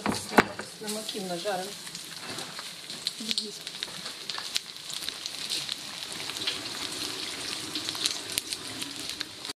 быстро намоким, нажарим.